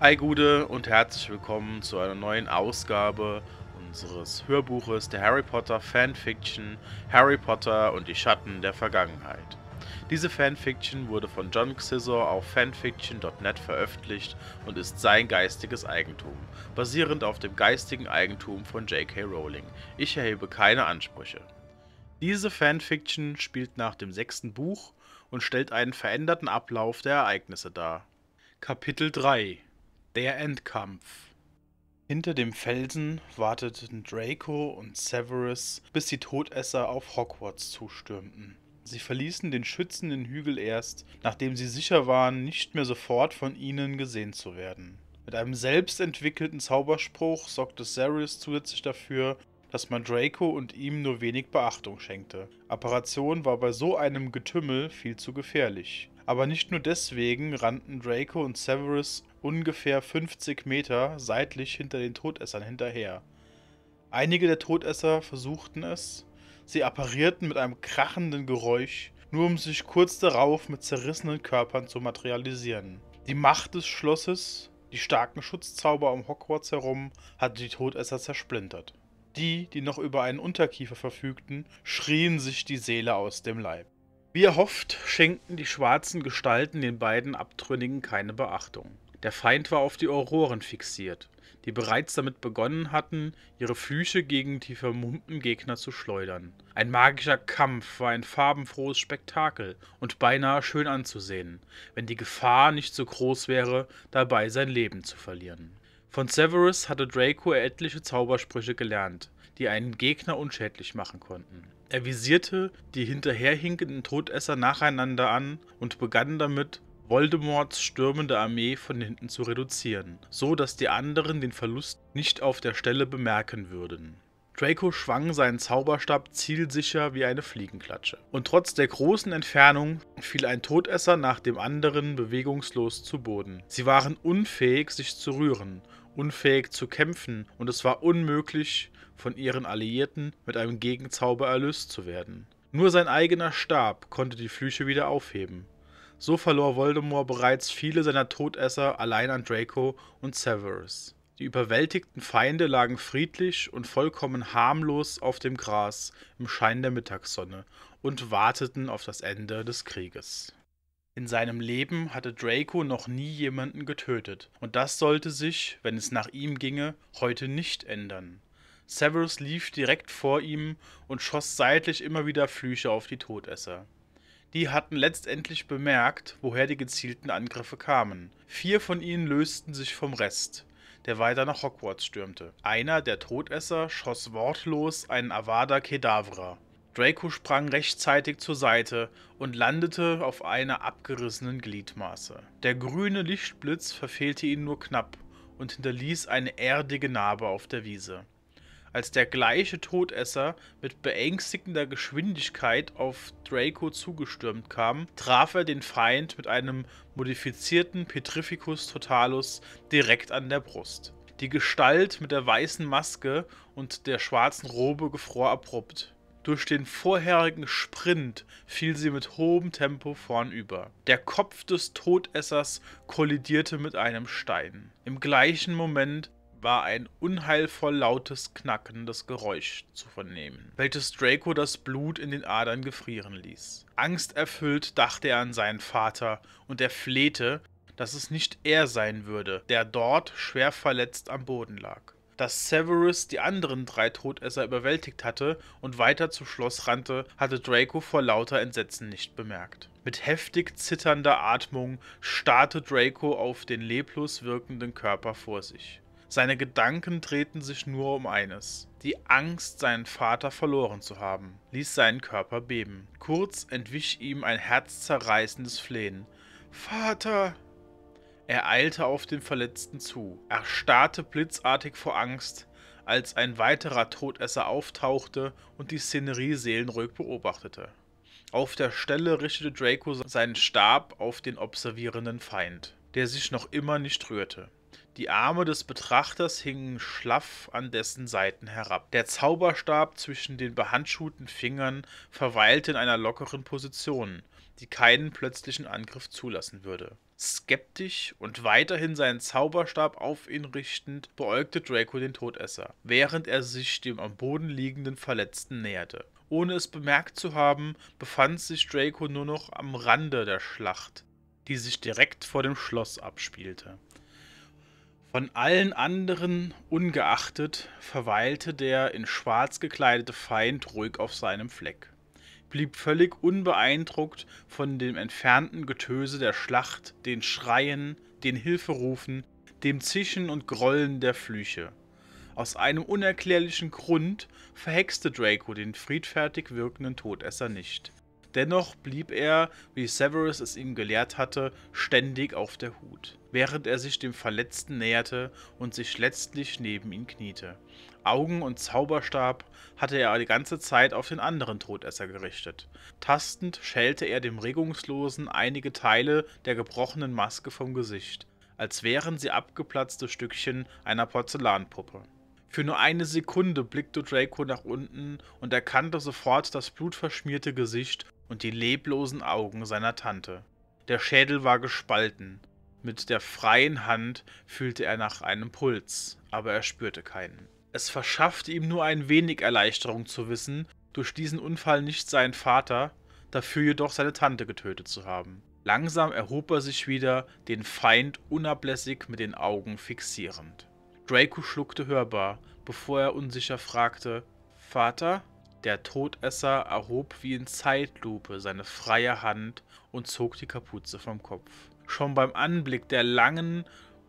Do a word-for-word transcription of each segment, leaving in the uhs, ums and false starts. Hi Gude und herzlich willkommen zu einer neuen Ausgabe unseres Hörbuches der Harry Potter Fanfiction Harry Potter und die Schatten der Vergangenheit. Diese Fanfiction wurde von John Xisor auf fanfiction punkt net veröffentlicht und ist sein geistiges Eigentum, basierend auf dem geistigen Eigentum von J K Rowling. Ich erhebe keine Ansprüche. Diese Fanfiction spielt nach dem sechsten Buch und stellt einen veränderten Ablauf der Ereignisse dar. Kapitel drei Der Endkampf. Hinter dem Felsen warteten Draco und Severus, bis die Todesser auf Hogwarts zustürmten. Sie verließen den schützenden Hügel erst, nachdem sie sicher waren, nicht mehr sofort von ihnen gesehen zu werden. Mit einem selbstentwickelten Zauberspruch sorgte Severus zusätzlich dafür, dass man Draco und ihm nur wenig Beachtung schenkte. Apparation war bei so einem Getümmel viel zu gefährlich. Aber nicht nur deswegen rannten Draco und Severus ungefähr fünfzig Meter seitlich hinter den Todessern hinterher. Einige der Todesser versuchten es, sie apparierten mit einem krachenden Geräusch, nur um sich kurz darauf mit zerrissenen Körpern zu materialisieren. Die Macht des Schlosses, die starken Schutzzauber um Hogwarts herum, hatte die Todesser zersplintert. Die, die noch über einen Unterkiefer verfügten, schrien sich die Seele aus dem Leib. Wie erhofft, schenkten die schwarzen Gestalten den beiden Abtrünnigen keine Beachtung. Der Feind war auf die Auroren fixiert, die bereits damit begonnen hatten, ihre Flüche gegen die vermummten Gegner zu schleudern. Ein magischer Kampf war ein farbenfrohes Spektakel und beinahe schön anzusehen, wenn die Gefahr nicht so groß wäre, dabei sein Leben zu verlieren. Von Severus hatte Draco etliche Zaubersprüche gelernt, die einen Gegner unschädlich machen konnten. Er visierte die hinterherhinkenden Todesser nacheinander an und begann damit, Voldemorts stürmende Armee von hinten zu reduzieren, so dass die anderen den Verlust nicht auf der Stelle bemerken würden. Draco schwang seinen Zauberstab zielsicher wie eine Fliegenklatsche. Und trotz der großen Entfernung fiel ein Todesser nach dem anderen bewegungslos zu Boden. Sie waren unfähig, sich zu rühren, unfähig zu kämpfen, und es war unmöglich, von ihren Alliierten mit einem Gegenzauber erlöst zu werden. Nur sein eigener Stab konnte die Flüche wieder aufheben. So verlor Voldemort bereits viele seiner Todesser allein an Draco und Severus. Die überwältigten Feinde lagen friedlich und vollkommen harmlos auf dem Gras im Schein der Mittagssonne und warteten auf das Ende des Krieges. In seinem Leben hatte Draco noch nie jemanden getötet, und das sollte sich, wenn es nach ihm ginge, heute nicht ändern. Severus lief direkt vor ihm und schoss seitlich immer wieder Flüche auf die Todesser. Die hatten letztendlich bemerkt, woher die gezielten Angriffe kamen. Vier von ihnen lösten sich vom Rest, der weiter nach Hogwarts stürmte. Einer der Todesser schoss wortlos einen Avada Kedavra. Draco sprang rechtzeitig zur Seite und landete auf einer abgerissenen Gliedmaße. Der grüne Lichtblitz verfehlte ihn nur knapp und hinterließ eine erdige Narbe auf der Wiese. Als der gleiche Todesser mit beängstigender Geschwindigkeit auf Draco zugestürmt kam, traf er den Feind mit einem modifizierten Petrificus Totalus direkt an der Brust. Die Gestalt mit der weißen Maske und der schwarzen Robe gefror abrupt. Durch den vorherigen Sprint fiel sie mit hohem Tempo vornüber. Der Kopf des Todessers kollidierte mit einem Stein. Im gleichen Moment war ein unheilvoll lautes, knackendes Geräusch zu vernehmen, welches Draco das Blut in den Adern gefrieren ließ. Angsterfüllt dachte er an seinen Vater, und er flehte, dass es nicht er sein würde, der dort schwer verletzt am Boden lag. Dass Severus die anderen drei Todesser überwältigt hatte und weiter zu Schloss rannte, hatte Draco vor lauter Entsetzen nicht bemerkt. Mit heftig zitternder Atmung starrte Draco auf den leblos wirkenden Körper vor sich. Seine Gedanken drehten sich nur um eines. Die Angst, seinen Vater verloren zu haben, ließ seinen Körper beben. Kurz entwich ihm ein herzzerreißendes Flehen. »Vater!« Er eilte auf den Verletzten zu. Er erstarrte blitzartig vor Angst, als ein weiterer Todesser auftauchte und die Szenerie seelenruhig beobachtete. Auf der Stelle richtete Draco seinen Stab auf den observierenden Feind, der sich noch immer nicht rührte. Die Arme des Betrachters hingen schlaff an dessen Seiten herab. Der Zauberstab zwischen den behandschuhten Fingern verweilte in einer lockeren Position, die keinen plötzlichen Angriff zulassen würde. Skeptisch und weiterhin seinen Zauberstab auf ihn richtend, beäugte Draco den Todesser, während er sich dem am Boden liegenden Verletzten näherte. Ohne es bemerkt zu haben, befand sich Draco nur noch am Rande der Schlacht, die sich direkt vor dem Schloss abspielte. Von allen anderen ungeachtet verweilte der in schwarz gekleidete Feind ruhig auf seinem Fleck, blieb völlig unbeeindruckt von dem entfernten Getöse der Schlacht, den Schreien, den Hilferufen, dem Zischen und Grollen der Flüche. Aus einem unerklärlichen Grund verhexte Draco den friedfertig wirkenden Todesser nicht. Dennoch blieb er, wie Severus es ihm gelehrt hatte, ständig auf der Hut, während er sich dem Verletzten näherte und sich letztlich neben ihn kniete. Augen und Zauberstab hatte er die ganze Zeit auf den anderen Todesser gerichtet. Tastend schälte er dem Regungslosen einige Teile der gebrochenen Maske vom Gesicht, als wären sie abgeplatzte Stückchen einer Porzellanpuppe. Für nur eine Sekunde blickte Draco nach unten und erkannte sofort das blutverschmierte Gesicht und die leblosen Augen seiner Tante. Der Schädel war gespalten. Mit der freien Hand fühlte er nach einem Puls, aber er spürte keinen. Es verschaffte ihm nur ein wenig Erleichterung zu wissen, durch diesen Unfall nicht seinen Vater, dafür jedoch seine Tante getötet zu haben. Langsam erhob er sich wieder, den Feind unablässig mit den Augen fixierend. Draco schluckte hörbar, bevor er unsicher fragte, »Vater?« Der Todesser erhob wie in Zeitlupe seine freie Hand und zog die Kapuze vom Kopf. Schon beim Anblick der langen,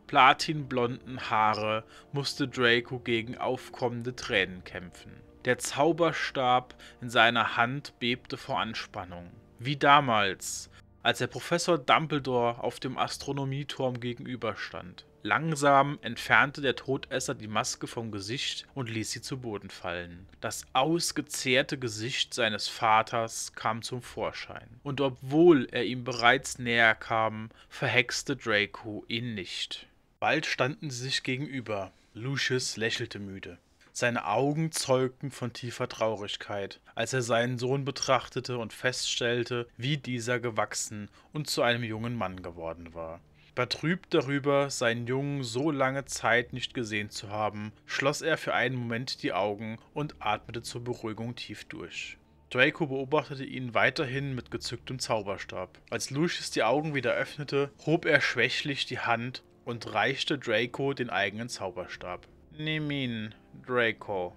platinblonden Haare musste Draco gegen aufkommende Tränen kämpfen. Der Zauberstab in seiner Hand bebte vor Anspannung. Wie damals, als der Professor Dumbledore auf dem Astronomieturm gegenüberstand. Langsam entfernte der Todesser die Maske vom Gesicht und ließ sie zu Boden fallen. Das ausgezehrte Gesicht seines Vaters kam zum Vorschein. Und obwohl er ihm bereits näher kam, verhexte Draco ihn nicht. Bald standen sie sich gegenüber. Lucius lächelte müde. Seine Augen zeugten von tiefer Traurigkeit, als er seinen Sohn betrachtete und feststellte, wie dieser gewachsen und zu einem jungen Mann geworden war. Betrübt darüber, seinen Jungen so lange Zeit nicht gesehen zu haben, schloss er für einen Moment die Augen und atmete zur Beruhigung tief durch. Draco beobachtete ihn weiterhin mit gezücktem Zauberstab. Als Lucius die Augen wieder öffnete, hob er schwächlich die Hand und reichte Draco den eigenen Zauberstab. »Nimm ihn, Draco«,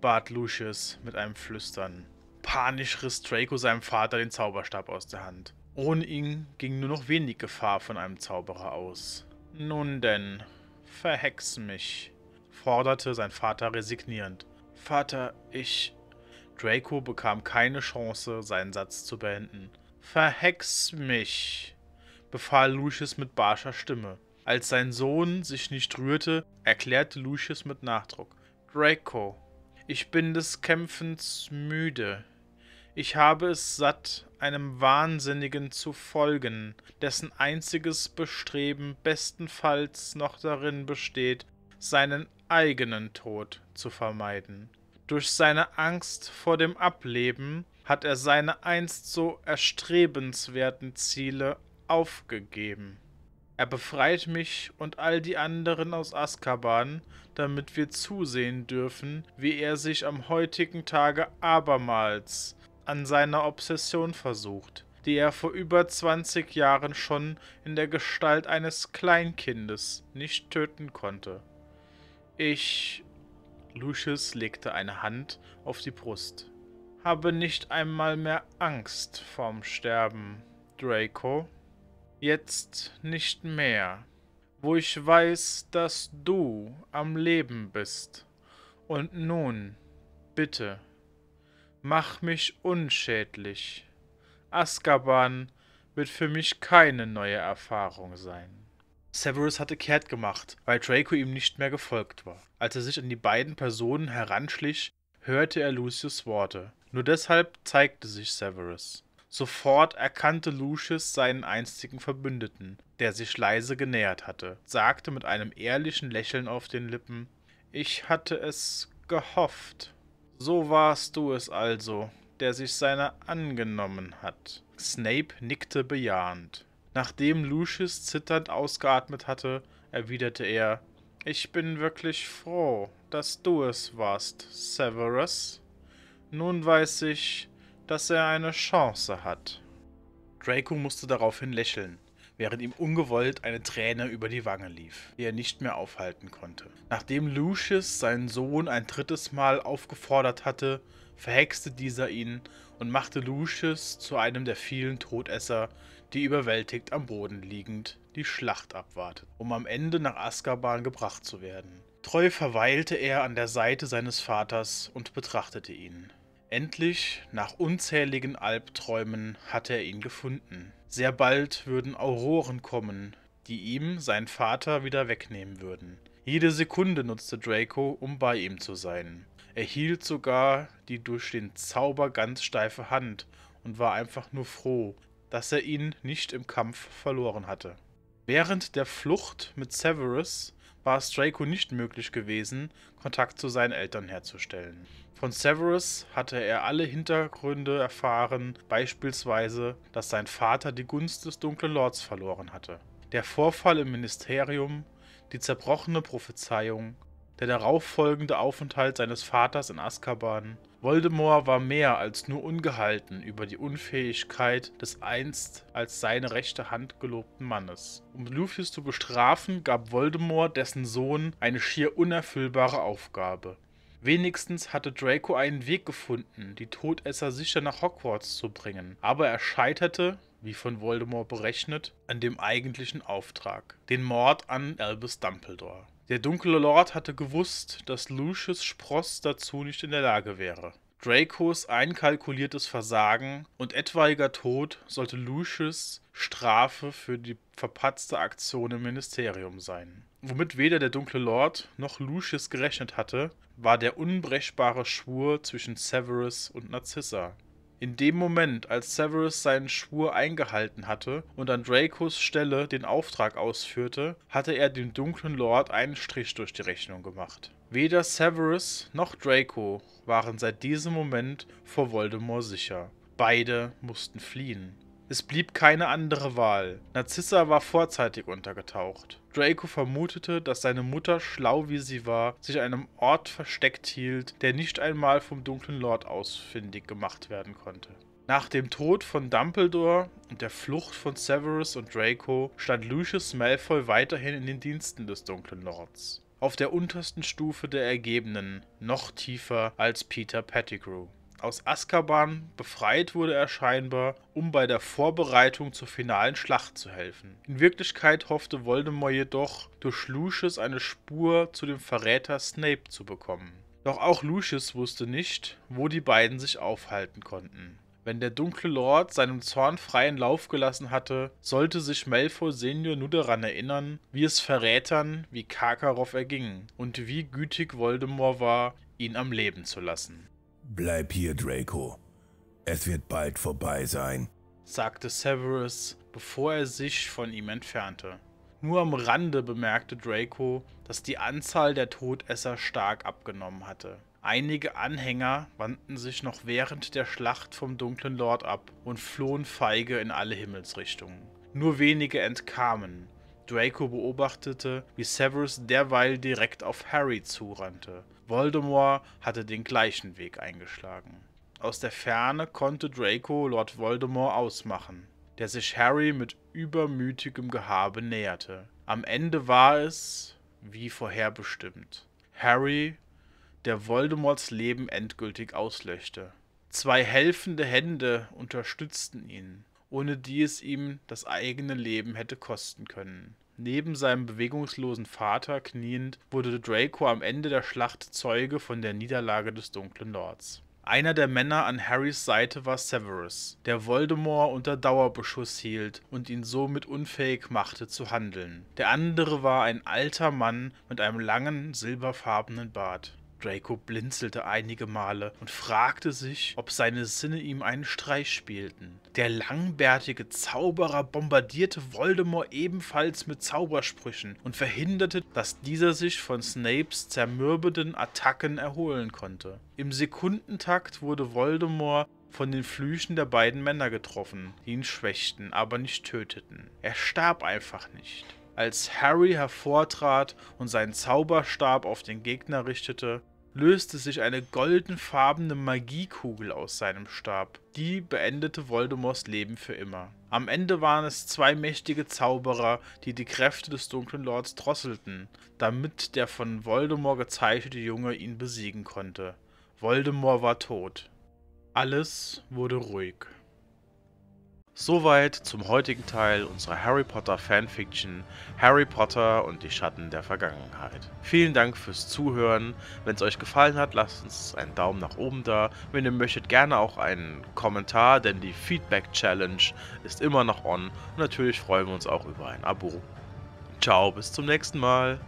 bat Lucius mit einem Flüstern. Panisch riss Draco seinem Vater den Zauberstab aus der Hand. Ohne ihn ging nur noch wenig Gefahr von einem Zauberer aus. »Nun denn, verhex mich«, forderte sein Vater resignierend. »Vater, ich...« Draco bekam keine Chance, seinen Satz zu beenden. »Verhex mich«, befahl Lucius mit barscher Stimme. Als sein Sohn sich nicht rührte, erklärte Lucius mit Nachdruck. »Draco, ich bin des Kämpfens müde. Ich habe es satt, einem Wahnsinnigen zu folgen, dessen einziges Bestreben bestenfalls noch darin besteht, seinen eigenen Tod zu vermeiden. Durch seine Angst vor dem Ableben hat er seine einst so erstrebenswerten Ziele aufgegeben. Er befreit mich und all die anderen aus Askaban, damit wir zusehen dürfen, wie er sich am heutigen Tage abermals an seiner Obsession versucht, die er vor über zwanzig Jahren schon in der Gestalt eines Kleinkindes nicht töten konnte. Ich, Lucius legte eine Hand auf die Brust, habe nicht einmal mehr Angst vorm Sterben, Draco. Jetzt nicht mehr, wo ich weiß, dass du am Leben bist. Und nun, bitte, mach mich unschädlich. Azkaban wird für mich keine neue Erfahrung sein. Severus hatte kehrt gemacht, weil Draco ihm nicht mehr gefolgt war. Als er sich an die beiden Personen heranschlich, hörte er Lucius' Worte. Nur deshalb zeigte sich Severus. Sofort erkannte Lucius seinen einstigen Verbündeten, der sich leise genähert hatte, sagte mit einem ehrlichen Lächeln auf den Lippen, »Ich hatte es gehofft. So warst du es also, der sich seiner angenommen hat.« Snape nickte bejahend. Nachdem Lucius zitternd ausgeatmet hatte, erwiderte er, »Ich bin wirklich froh, dass du es warst, Severus. Nun weiß ich, dass er eine Chance hat.« Draco musste daraufhin lächeln, während ihm ungewollt eine Träne über die Wange lief, die er nicht mehr aufhalten konnte. Nachdem Lucius seinen Sohn ein drittes Mal aufgefordert hatte, verhexte dieser ihn und machte Lucius zu einem der vielen Todesser, die überwältigt am Boden liegend die Schlacht abwartet, um am Ende nach Askaban gebracht zu werden. Treu verweilte er an der Seite seines Vaters und betrachtete ihn. Endlich, nach unzähligen Albträumen, hatte er ihn gefunden. Sehr bald würden Auroren kommen, die ihm seinen Vater wieder wegnehmen würden. Jede Sekunde nutzte Draco, um bei ihm zu sein. Er hielt sogar die durch den Zauber ganz steife Hand und war einfach nur froh, dass er ihn nicht im Kampf verloren hatte. Während der Flucht mit Severus war es Draco nicht möglich gewesen, Kontakt zu seinen Eltern herzustellen. Von Severus hatte er alle Hintergründe erfahren, beispielsweise, dass sein Vater die Gunst des Dunklen Lords verloren hatte. Der Vorfall im Ministerium, die zerbrochene Prophezeiung, der darauffolgende Aufenthalt seines Vaters in Azkaban. Voldemort war mehr als nur ungehalten über die Unfähigkeit des einst als seine rechte Hand gelobten Mannes. Um Lucius zu bestrafen, gab Voldemort dessen Sohn eine schier unerfüllbare Aufgabe. Wenigstens hatte Draco einen Weg gefunden, die Todesser sicher nach Hogwarts zu bringen, aber er scheiterte, wie von Voldemort berechnet, an dem eigentlichen Auftrag, den Mord an Albus Dumbledore. Der dunkle Lord hatte gewusst, dass Lucius Spross dazu nicht in der Lage wäre. Dracos einkalkuliertes Versagen und etwaiger Tod sollte Lucius Strafe für die verpatzte Aktion im Ministerium sein. Womit weder der dunkle Lord noch Lucius gerechnet hatte, war der unbrechbare Schwur zwischen Severus und Narcissa. In dem Moment, als Severus seinen Schwur eingehalten hatte und an Dracos Stelle den Auftrag ausführte, hatte er dem dunklen Lord einen Strich durch die Rechnung gemacht. Weder Severus noch Draco waren seit diesem Moment vor Voldemort sicher. Beide mussten fliehen. Es blieb keine andere Wahl. Narcissa war vorzeitig untergetaucht. Draco vermutete, dass seine Mutter, schlau wie sie war, sich an einem Ort versteckt hielt, der nicht einmal vom dunklen Lord ausfindig gemacht werden konnte. Nach dem Tod von Dumbledore und der Flucht von Severus und Draco stand Lucius Malfoy weiterhin in den Diensten des dunklen Lords, auf der untersten Stufe der Ergebenen, noch tiefer als Peter Pettigrew. Aus Azkaban befreit wurde er scheinbar, um bei der Vorbereitung zur finalen Schlacht zu helfen. In Wirklichkeit hoffte Voldemort jedoch, durch Lucius eine Spur zu dem Verräter Snape zu bekommen. Doch auch Lucius wusste nicht, wo die beiden sich aufhalten konnten. Wenn der dunkle Lord seinem Zorn freien Lauf gelassen hatte, sollte sich Malfoy Senior nur daran erinnern, wie es Verrätern wie Karkarow erging und wie gütig Voldemort war, ihn am Leben zu lassen. »Bleib hier, Draco. Es wird bald vorbei sein«, sagte Severus, bevor er sich von ihm entfernte. Nur am Rande bemerkte Draco, dass die Anzahl der Todesser stark abgenommen hatte. Einige Anhänger wandten sich noch während der Schlacht vom dunklen Lord ab und flohen feige in alle Himmelsrichtungen. Nur wenige entkamen. Draco beobachtete, wie Severus derweil direkt auf Harry zurannte. Voldemort hatte den gleichen Weg eingeschlagen. Aus der Ferne konnte Draco Lord Voldemort ausmachen, der sich Harry mit übermütigem Gehabe näherte. Am Ende war es, wie vorherbestimmt, Harry, der Voldemorts Leben endgültig auslöschte. Zwei helfende Hände unterstützten ihn, ohne die es ihm das eigene Leben hätte kosten können. Neben seinem bewegungslosen Vater kniend, wurde Draco am Ende der Schlacht Zeuge von der Niederlage des dunklen Lords. Einer der Männer an Harrys Seite war Severus, der Voldemort unter Dauerbeschuss hielt und ihn somit unfähig machte zu handeln. Der andere war ein alter Mann mit einem langen, silberfarbenen Bart. Draco blinzelte einige Male und fragte sich, ob seine Sinne ihm einen Streich spielten. Der langbärtige Zauberer bombardierte Voldemort ebenfalls mit Zaubersprüchen und verhinderte, dass dieser sich von Snapes zermürbenden Attacken erholen konnte. Im Sekundentakt wurde Voldemort von den Flüchen der beiden Männer getroffen, die ihn schwächten, aber nicht töteten. Er starb einfach nicht. Als Harry hervortrat und seinen Zauberstab auf den Gegner richtete, löste sich eine goldenfarbene Magiekugel aus seinem Stab. Die beendete Voldemorts Leben für immer. Am Ende waren es zwei mächtige Zauberer, die die Kräfte des dunklen Lords drosselten, damit der von Voldemort gezeichnete Junge ihn besiegen konnte. Voldemort war tot. Alles wurde ruhig. Soweit zum heutigen Teil unserer Harry Potter Fanfiction, Harry Potter und die Schatten der Vergangenheit. Vielen Dank fürs Zuhören. Wenn es euch gefallen hat, lasst uns einen Daumen nach oben da. Wenn ihr möchtet, gerne auch einen Kommentar, denn die Feedback Challenge ist immer noch on. Und natürlich freuen wir uns auch über ein Abo. Ciao, bis zum nächsten Mal.